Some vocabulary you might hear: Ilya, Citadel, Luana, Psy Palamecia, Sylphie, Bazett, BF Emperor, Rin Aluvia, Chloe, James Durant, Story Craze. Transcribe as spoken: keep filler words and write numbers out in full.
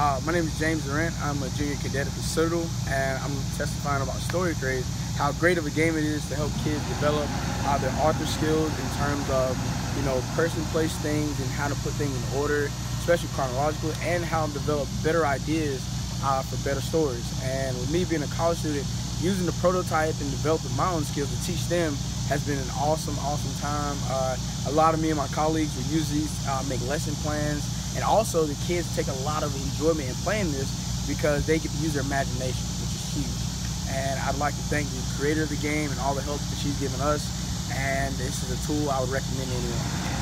Uh, my name is James Durant. I'm a junior cadet at the Citadel, and I'm testifying about Story Craze, how great of a game it is to help kids develop uh, their author skills in terms of, you know, person, place things, and how to put things in order, especially chronological, and how to develop better ideas uh, for better stories. And with me being a college student, using the prototype and developing my own skills to teach them has been an awesome, awesome time. Uh, a lot of me and my colleagues will use these, uh, make lesson plans, and also the kids take a lot of enjoyment in playing this because they get to use their imagination, which is huge. And I'd like to thank the creator of the game and all the help that she's given us, and this is a tool I would recommend to anyone.